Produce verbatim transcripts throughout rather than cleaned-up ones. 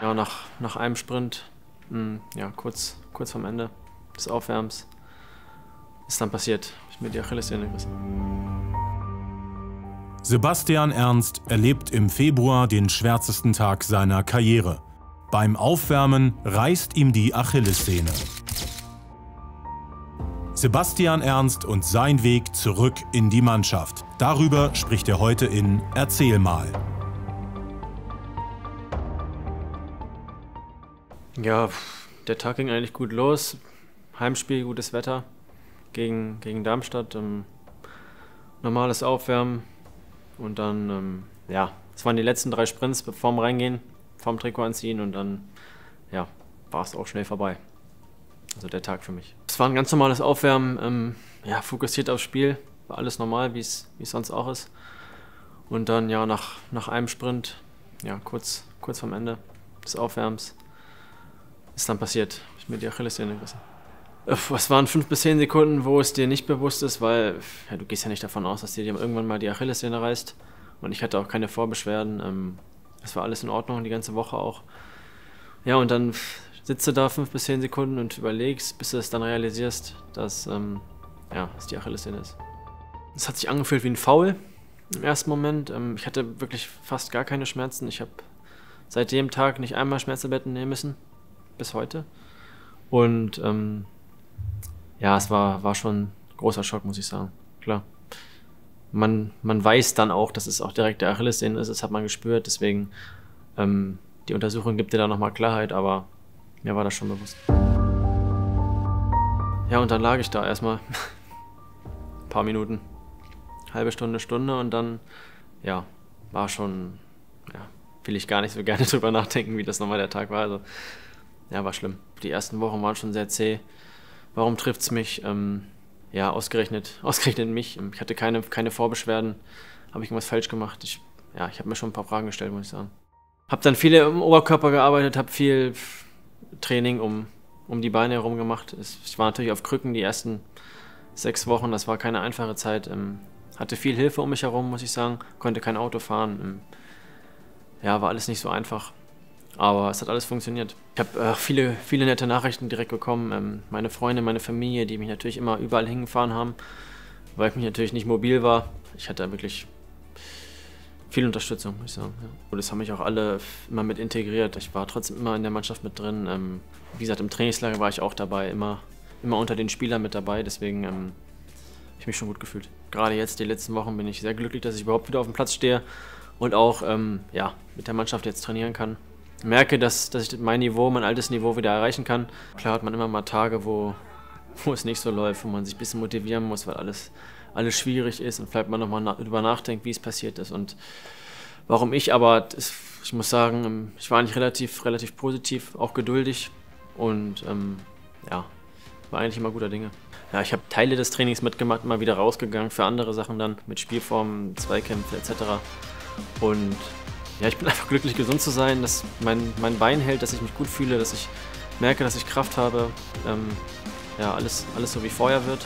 Ja, nach, nach einem Sprint, mh, ja, kurz, kurz vorm Ende des Aufwärms, ist dann passiert. Ich mir die Achillessehne gerissen. Sebastian Ernst erlebt im Februar den schwärzesten Tag seiner Karriere. Beim Aufwärmen reißt ihm die Achillessehne. Sebastian Ernst und sein Weg zurück in die Mannschaft. Darüber spricht er heute in Erzählmal. Ja, der Tag ging eigentlich gut los. Heimspiel, gutes Wetter gegen, gegen Darmstadt. Ähm, normales Aufwärmen. Und dann, ähm, ja, es waren die letzten drei Sprints vorm Reingehen, vorm Trikot anziehen. Und dann, ja, war es auch schnell vorbei. Also der Tag für mich. Es war ein ganz normales Aufwärmen, ähm, ja, fokussiert aufs Spiel. War alles normal, wie es sonst auch ist. Und dann, ja, nach, nach einem Sprint, ja, kurz, kurz vorm Ende des Aufwärms, ist dann passiert. Ich mir die Achillessehne gerissen. Es waren fünf bis zehn Sekunden, wo es dir nicht bewusst ist, weil ja, du gehst ja nicht davon aus, dass dir irgendwann mal die Achillessehne reißt. Und ich hatte auch keine Vorbeschwerden. Es war alles in Ordnung, die ganze Woche auch. Ja, und dann sitzt du da fünf bis zehn Sekunden und überlegst, bis du es dann realisierst, dass ähm, ja, es die Achillessehne ist. Es hat sich angefühlt wie ein Foul im ersten Moment. Ich hatte wirklich fast gar keine Schmerzen. Ich habe seit dem Tag nicht einmal Schmerztabletten nehmen müssen. Bis heute. Und ähm, ja, es war, war schon ein großer Schock, muss ich sagen. Klar. Man, man weiß dann auch, dass es auch direkt der Achillessehne ist, das hat man gespürt. Deswegen, ähm, die Untersuchung gibt dir da nochmal Klarheit, aber mir war das schon bewusst. Ja, und dann lag ich da erstmal ein paar Minuten, halbe Stunde, Stunde und dann, ja, war schon, ja, will ich gar nicht so gerne drüber nachdenken, wie das nochmal der Tag war. Also, ja, war schlimm. Die ersten Wochen waren schon sehr zäh. Warum trifft es mich? Ähm, ja, ausgerechnet, ausgerechnet mich. Ich hatte keine, keine Vorbeschwerden. Habe ich irgendwas falsch gemacht? Ich, ja, ich habe mir schon ein paar Fragen gestellt, muss ich sagen. Habe dann viel im Oberkörper gearbeitet, habe viel Training um, um die Beine herum gemacht. Ich war natürlich auf Krücken die ersten sechs Wochen. Das war keine einfache Zeit. Ähm, hatte viel Hilfe um mich herum, muss ich sagen. Konnte kein Auto fahren. Ähm, ja, war alles nicht so einfach. Aber es hat alles funktioniert. Ich habe äh, viele, viele nette Nachrichten direkt bekommen. Ähm, meine Freunde, meine Familie, die mich natürlich immer überall hingefahren haben, weil ich mich natürlich nicht mobil war. Ich hatte wirklich viel Unterstützung, muss ich sagen. Ja. Und das haben mich auch alle immer mit integriert. Ich war trotzdem immer in der Mannschaft mit drin. Ähm, wie gesagt, im Trainingslager war ich auch dabei, immer, immer unter den Spielern mit dabei. Deswegen ähm, habe ich mich schon gut gefühlt. Gerade jetzt, die letzten Wochen, bin ich sehr glücklich, dass ich überhaupt wieder auf dem Platz stehe und auch ähm, ja, mit der Mannschaft jetzt trainieren kann. Ich merke, dass, dass ich mein Niveau, mein altes Niveau wieder erreichen kann. Klar hat man immer mal Tage, wo, wo es nicht so läuft, wo man sich ein bisschen motivieren muss, weil alles, alles schwierig ist und vielleicht man nochmal na, darüber nachdenkt, wie es passiert ist und warum ich. Aber das, ich muss sagen, ich war eigentlich relativ, relativ positiv, auch geduldig und ähm, ja, war eigentlich immer guter Dinge. Ja, ich habe Teile des Trainings mitgemacht, mal wieder rausgegangen für andere Sachen dann, mit Spielformen, Zweikämpfe et cetera. Und ja, ich bin einfach glücklich, gesund zu sein, dass mein, mein Bein hält, dass ich mich gut fühle, dass ich merke, dass ich Kraft habe. Ähm, ja, alles, alles so wie vorher wird.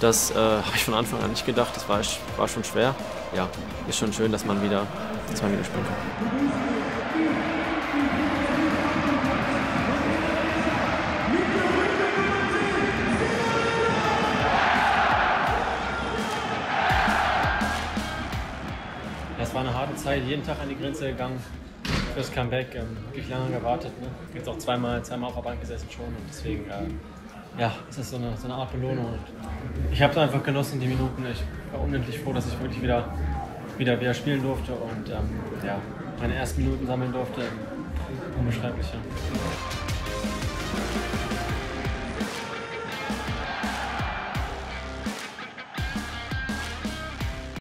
Das äh, habe ich von Anfang an nicht gedacht, das war, war schon schwer. Ja, ist schon schön, dass man wieder, dass man wieder spielen kann. Es war eine harte Zeit, jeden Tag an die Grenze gegangen fürs Comeback, ähm, wirklich lange gewartet. Ne? Jetzt auch zweimal, zweimal auf der Bank gesessen schon und deswegen, äh, ja, es ist so eine, so eine Art Belohnung. Und ich habe es einfach genossen, die Minuten. Ich war unendlich froh, dass ich wirklich wieder, wieder, wieder spielen durfte und ähm, ja, meine ersten Minuten sammeln durfte. Unbeschreiblich, ja.